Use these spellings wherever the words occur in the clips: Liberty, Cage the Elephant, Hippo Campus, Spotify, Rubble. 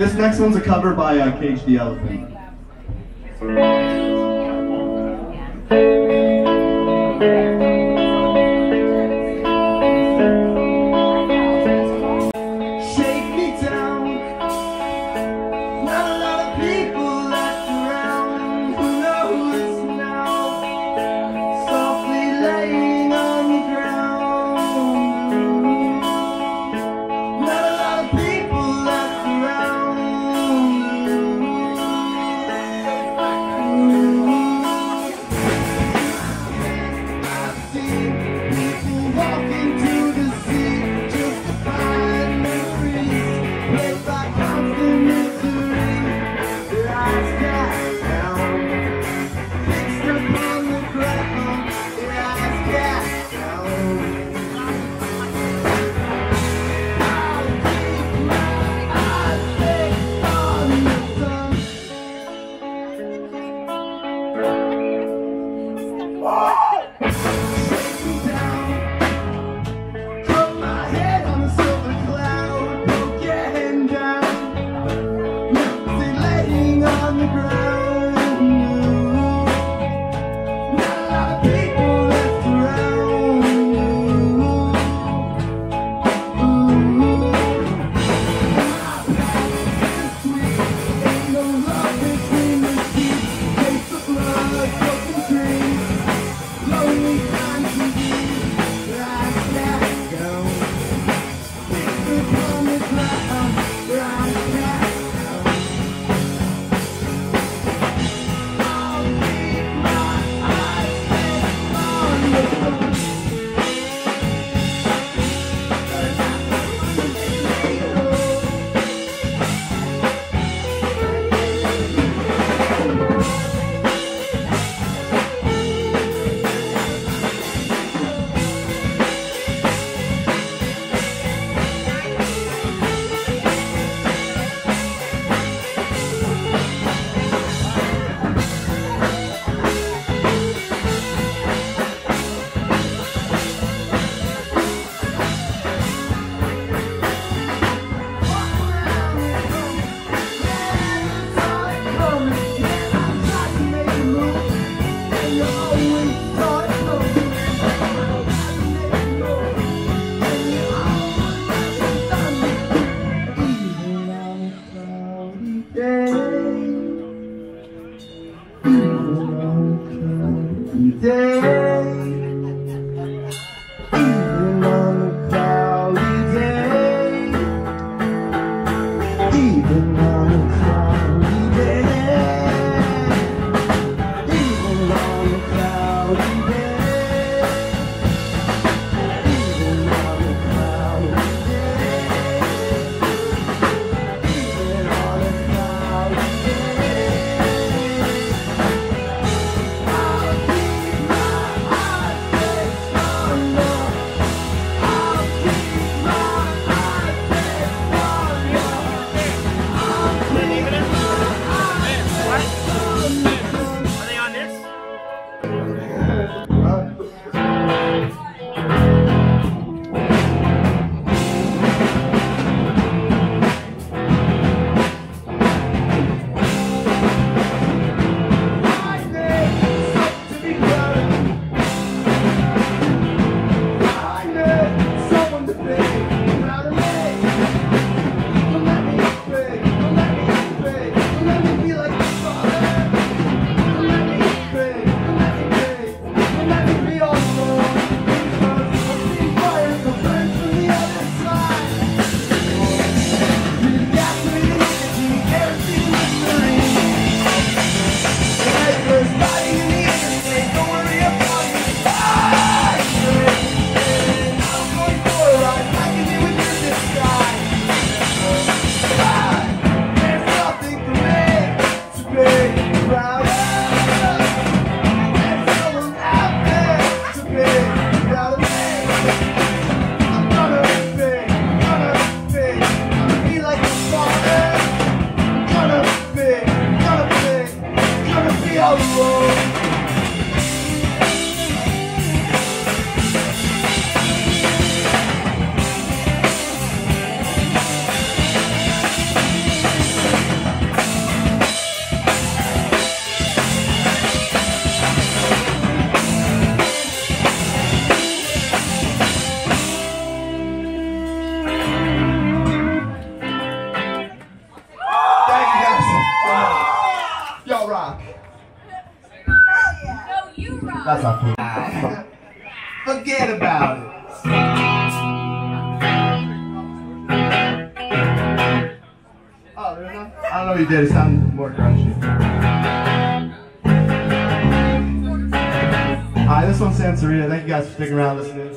This next one's a cover by Cage the Elephant. Shake me down. Not a lot of people left around. Who knows now? Softly laying on the ground. Not a lot of people. That's not cool. Forget about it. Oh, really? I don't know, you did. It sounded more crunchy. Hi, this one's Sanseria. Thank you guys for sticking around listening.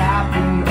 Happen.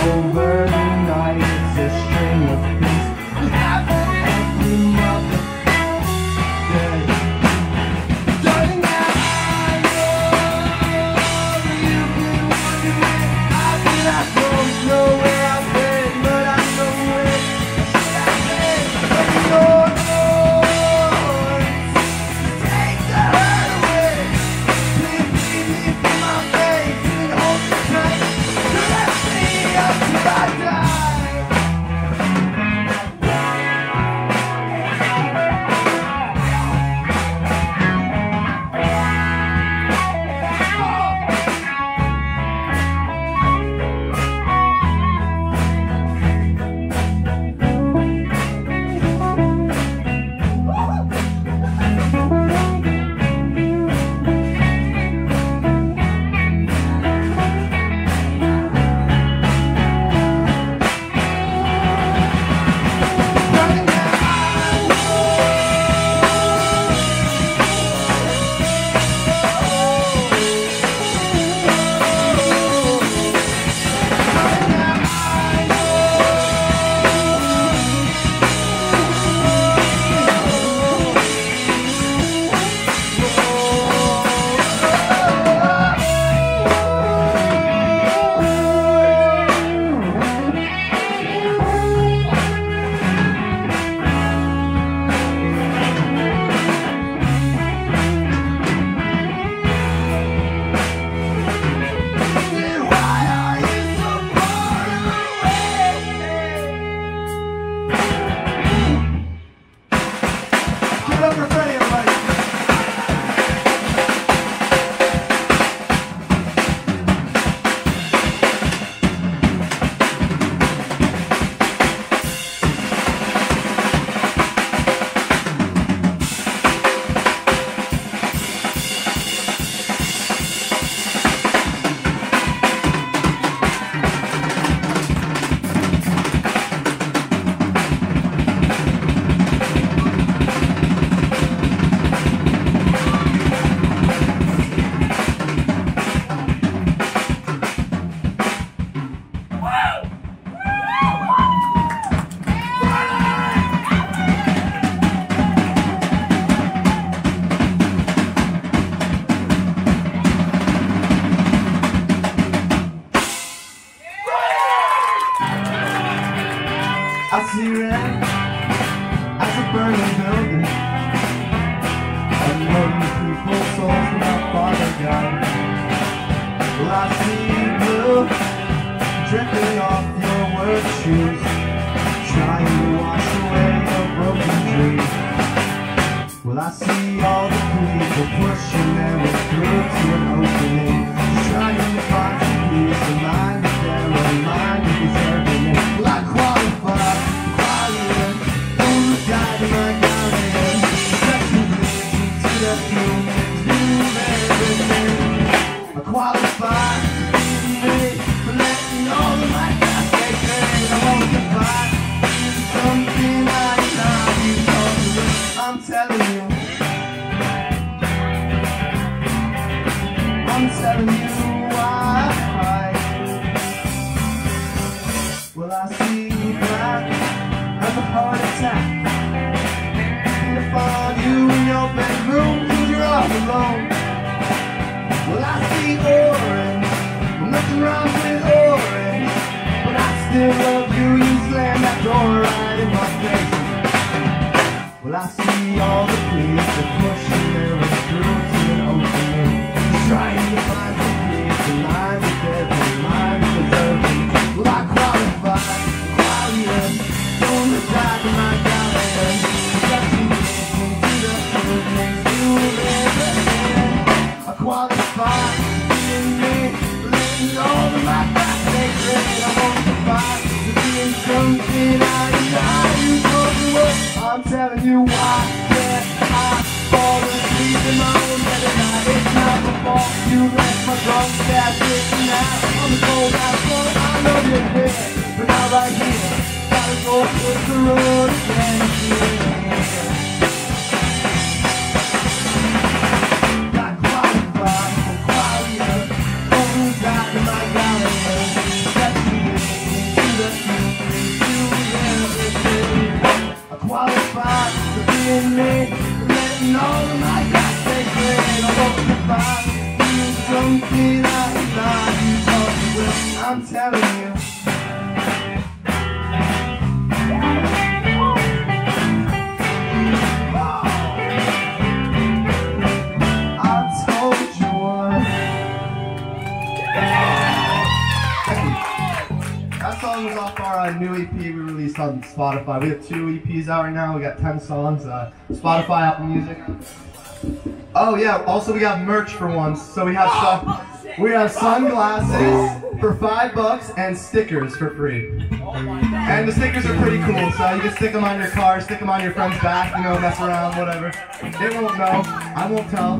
I see red as a burning building, unloading people's souls without Father God. Well, I see blue dripping off your word shoes, trying to wash away a broken dream. Well, I see all the people pushing their way through to an opening, trying to find some peace of mind that they're reminded deserving it. Well, I qualify. I see all the police are pushing their way through to an opening, trying to find the peace in line with every mind deserving. Well, I qualify, quiet, don't decide to my garden, got to listen to the food makes you live again. I qualify, being me, letting all of my past sacred. I won't survive to being something I desire. I'm telling you why, yeah, I fall asleep in my own bed at night. It's not the fault, you left my drunk dad sitting out on the cold asphalt. I know you're here, but not right here. Gotta go hit the road again, yeah. Got qualified for quiet, only got in my gallery. That's me, to the future, you never did. I qualify for being me, letting all of my past sacred. I won't survive, you don't think I lie, you talk to will, I'm telling you. I told you once. That song was off our new EP on Spotify. We have 2 EPs out right now. We got 10 songs. Spotify, Apple Music. Oh yeah. Also, we got merch for once. So we have sunglasses for $5 and stickers for free. And the stickers are pretty cool. So you can stick them on your car, stick them on your friend's back. You know, mess around, whatever. They won't know. I won't tell.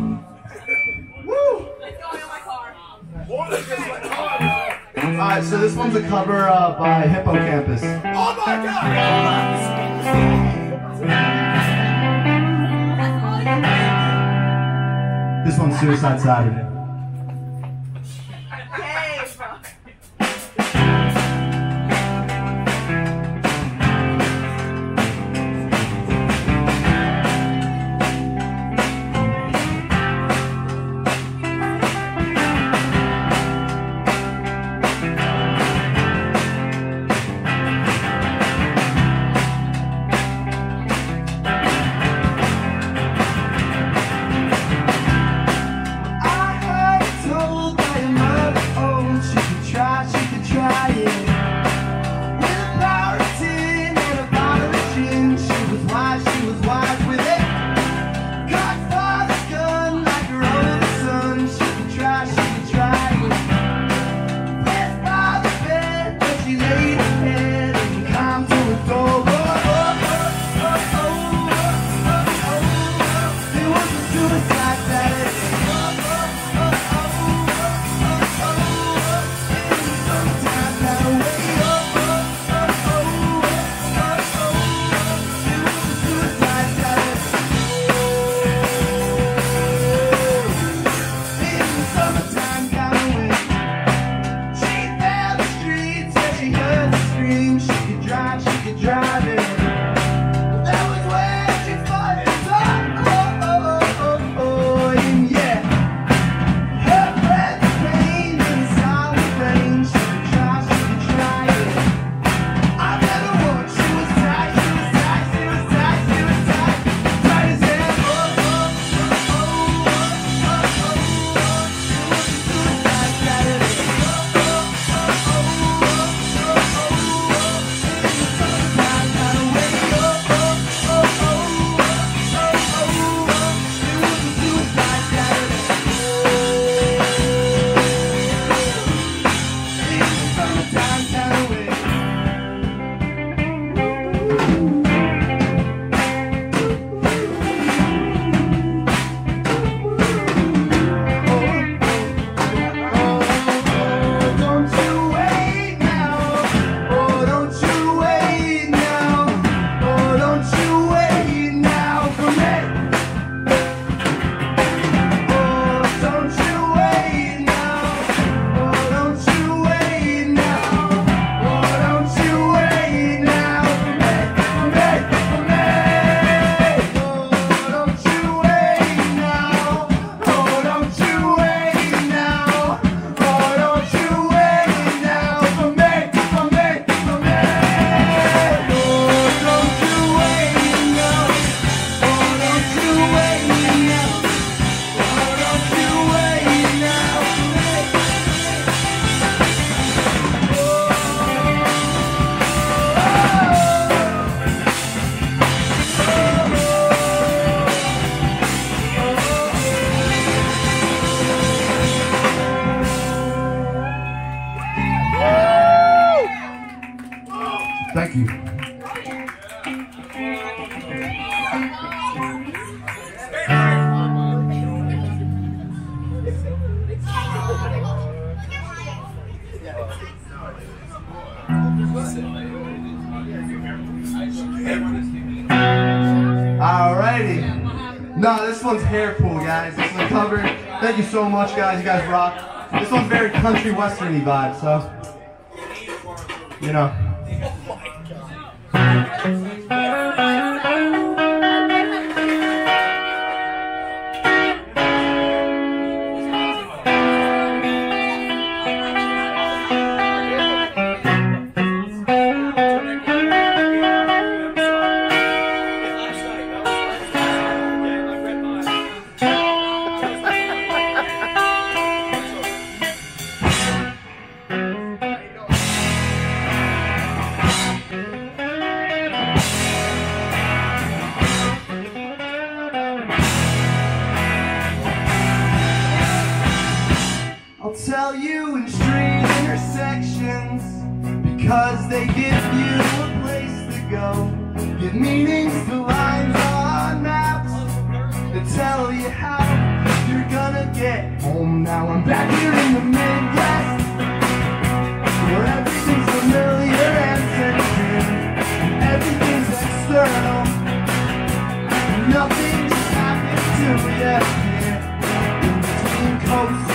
Woo! It's going on my car. Alright, so this one's a cover by Hippo Campus. Oh my god! This one's Suicide Saturday. Thank you. Alrighty. No, this one's hair pull, guys. This one's covered. Thank you so much, guys. You guys rock. This one's very country westerny vibe, so you know. Tell you in street intersections, because they give you a place to go. Give meanings to lines on maps that tell you how you're gonna get home. Now I'm back here in the Midwest, where everything's familiar and sentient, and everything's external, and nothing just happened to you in between coasts.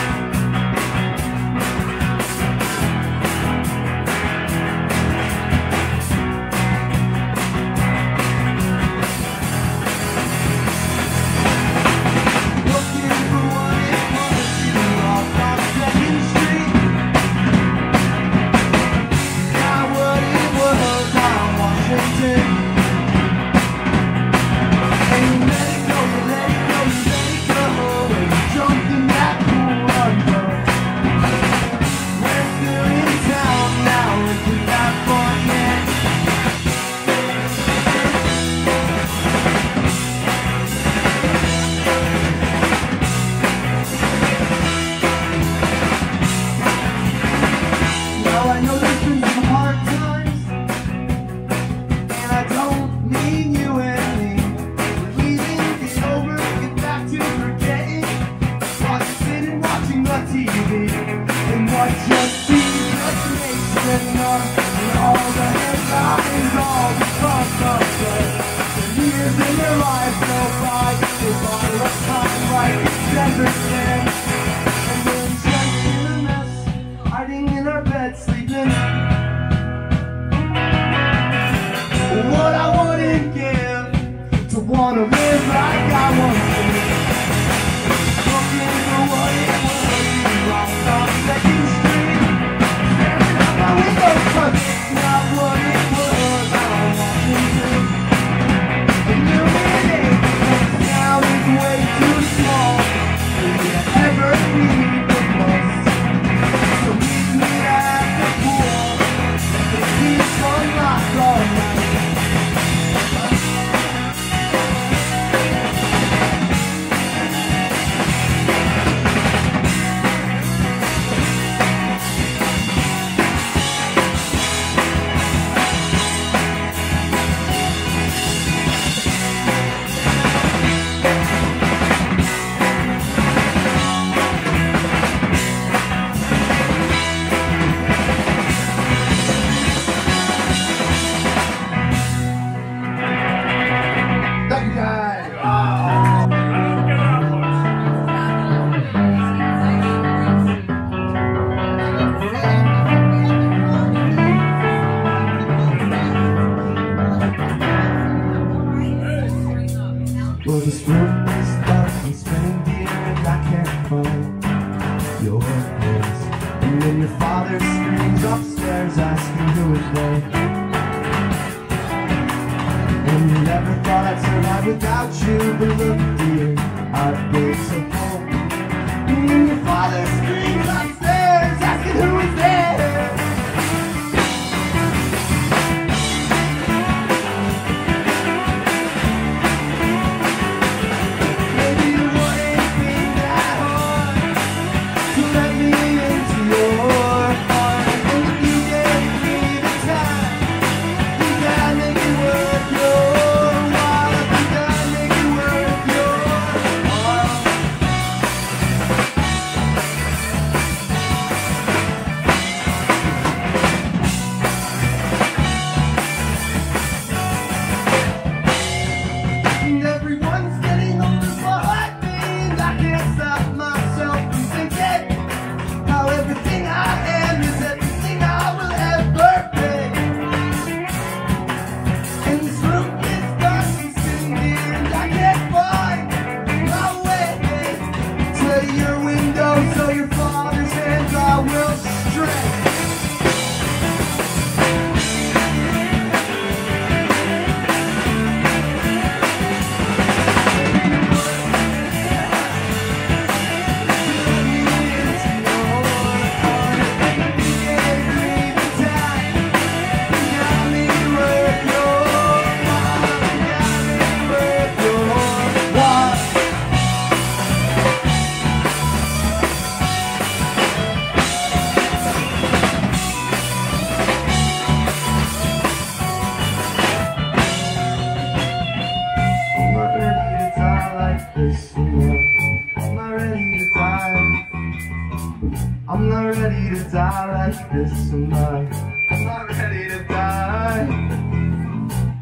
as I write this tonight. I'm not ready to die.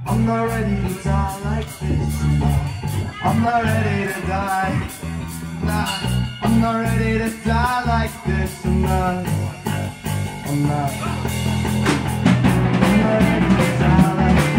I'm not ready to die like this tonight. I'm not ready to die. Nah, I'm not ready to die like this tonight. I'm not. I'm not ready to die like this.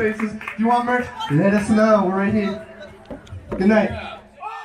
Spaces. Do you want merch? Let us know. We're right here. Good night.